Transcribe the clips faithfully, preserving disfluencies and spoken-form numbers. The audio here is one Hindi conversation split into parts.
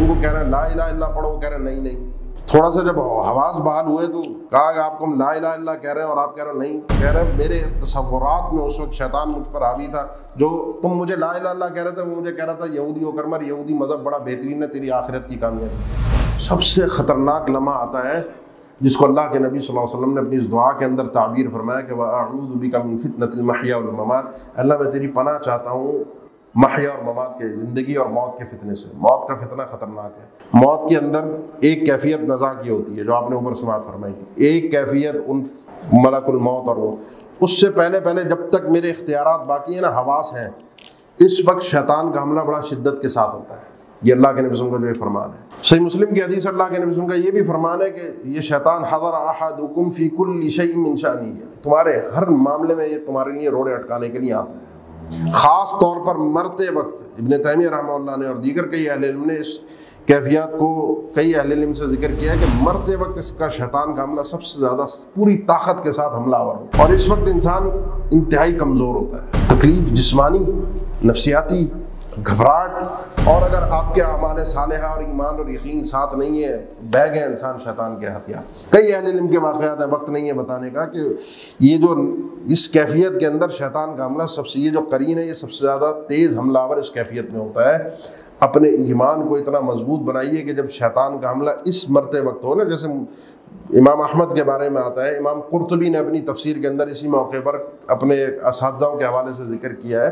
उनको कह रहे हैं ला इलाहा इल्लल्लाह पढ़ो, कह रहे हैं नहीं नहीं। थोड़ा सा जब हवास बहाल हुए तो कहा आपको हम ला इलाहा इल्लल्लाह कह रहे हैं और आप कह रहे हो नहीं। कह रहे हैं मेरे तसव्वुरात में उस वक्त शैतान मुझ पर हावी था, जो तुम मुझे ला इलाहा इल्लल्लाह कह रहे थे वो मुझे कह रहा था यहूदी होकर मर, यहूदी मज़हब बड़ा बेहतरीन है, तेरी आखिरत की कामयाबी। सबसे ख़तरनाक लम्हा आता है जिसको अल्लाह के नबी सल्लल्लाहु अलैहि वसल्लम ने अपनी इस दुआ के अंदर ताबीर फरमाया कि वा अऊदू बिका मिन फितनतिल महया वल ममात, अल्लाह मैं तेरी पनाह चाहता हूँ मह्या और ममाद के, ज़िंदगी और मौत के फितने से। मौत का फितना ख़तरनाक है। मौत के अंदर एक कैफियत नज़ा की होती है, जो आपने ऊपर समाअत फरमाई थी, एक कैफियत उन मलाकुल मौत, और वो उससे पहले पहले जब तक मेरे इख्तियारात बाकी हैं ना, हवास हैं, इस वक्त शैतान का हमला बड़ा शिद्दत के साथ होता है। ये अल्लाह के नबी का जो ये फरमान है, सही मुस्लिम की हदीस, अल्लाह के नबी का ये भी फरमान है कि ये शैतान हज़र अहादुकुम फी कुल्लि शैइन मिन शानिही, तुम्हारे हर मामले में ये तुम्हारे लिए रोड़े अटकाने के लिए आता है। ख़ास तौर पर मरते वक्त इब्ने तैमिया रहमतुल्लाह ने और दीगर कई अहले इल्म ने इस कैफियत को कई अहले इल्म से जिक्र किया है कि मरते वक्त इसका शैतान का हमला सबसे ज़्यादा पूरी ताकत के साथ हमलावर हो, और इस वक्त इंसान इंतहाई कमज़ोर होता है। तकलीफ़ जिस्मानी, नफसियाती, घबराहट, और अगर आपके आमाल सालेहा और ईमान और यकीन साथ नहीं है, बह गए इंसान शैतान के हथियार। कई अहले इल्म के वाक़यात हैं, वक्त नहीं है बताने का, कि ये जो इस कैफियत के अंदर शैतान का हमला सबसे, ये जो करीन है, ये सबसे ज़्यादा तेज़ हमलावर इस कैफियत में होता है। अपने ईमान को इतना मजबूत बनाइए कि जब शैतान का हमला इस मरते वक्त हो ना, जैसे इमाम अहमद के बारे में आता है, इमाम कुरतुबी ने अपनी तफसीर के अंदर इसी मौके पर अपने असातिज़ाओं के हवाले से जिक्र किया है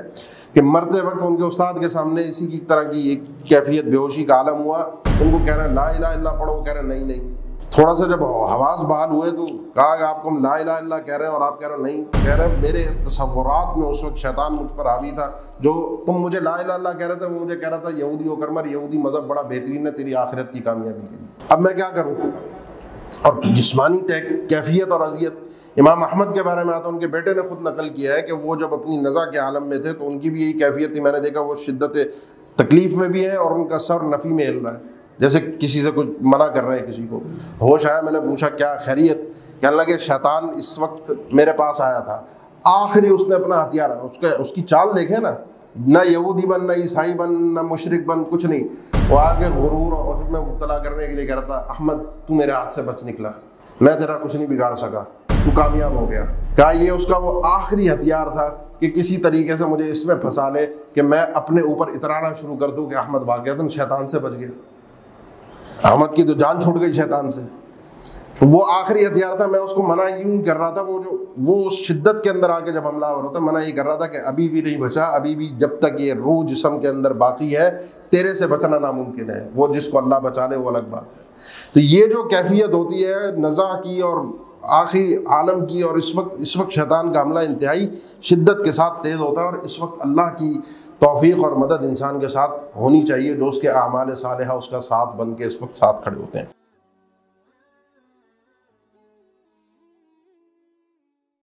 कि मरते वक्त उनके उस्ताद के सामने इसी की तरह की एक कैफियत बेहोशी का आलम हुआ, उनको कह रहे हैं ला इलाहा इल्लल्लाह पढ़ो, कह रहे हैं नहीं नहीं। थोड़ा सा जब हवास बहाल हुए तो कहा आपको हम ला इलाहा इल्लल्लाह कह रहे हैं और आप कह रहे हो नहीं। कह रहे हैं मेरे तसव्वुरात में उस वक्त शैतान मुझ पर हावी था, जो तुम मुझे ला इलाहा इल्लल्लाह कह रहे थे वो मुझे कह रहा था यहूदी होकर मर, यहूदी मज़हब बड़ा बेहतरीन है, तेरी आखिरत की कामयाबी के लिए। अब मैं क्या करूँ? और जिस्मानी कैफियत और अजियत, इमाम अहमद के बारे में आता है, उनके बेटे ने खुद नकल किया है कि वो जब अपनी नज़ा के आलम में थे तो उनकी भी यही कैफियत थी, मैंने देखा वो शिद्दत तकलीफ़ में भी है और उनका सर नफ़ी में हिल रहा है, जैसे किसी से कुछ मना कर रहे हैं, किसी को होश आया। मैंने पूछा क्या खैरियत? कहने लगे शैतान इस वक्त मेरे पास आया था, आखिरी उसने अपना हथियार, उसके उसकी चाल देखे ना, ना यहूदी बन, ना ईसाई बन, ना मुशरिक बन, कुछ नहीं, वो आगे गुरूर और उजब में मुब्तला करने के लिए कह रहा था, अहमद तू मेरे हाथ से बच निकला, मैं तेरा कुछ नहीं बिगाड़ सका, तू कामयाब हो गया। कहा ये उसका वो आखिरी हथियार था कि किसी तरीके से मुझे इसमें फंसा ले कि मैं अपने ऊपर इतराना शुरू कर दूँ कि अहमद वाक़ियतन शैतान से बच गया, अहमद की तो जान छूट गई शैतान से। तो वो आखिरी हथियार था, मैं उसको मना यूँ कर रहा था, वो जो वो उस शिद्दत के अंदर आके जब हमला हो रहा था, मना ये कर रहा था कि अभी भी नहीं बचा, अभी भी जब तक ये रूह जिस्म के अंदर बाकी है तेरे से बचना नामुमकिन है, वो जिसको अल्लाह बचा ले वो अलग बात है। तो ये जो कैफियत होती है नज़ा की और आखिरी आलम की, और इस वक्त इस वक्त शैतान का हमला इंतहाई शिद्दत के साथ तेज़ होता है, और इस वक्त अल्लाह की तौफीक और मदद इंसान के साथ होनी चाहिए, जो उसके आमाल सालेहा उसका साथ बन के इस वक्त साथ खड़े होते हैं।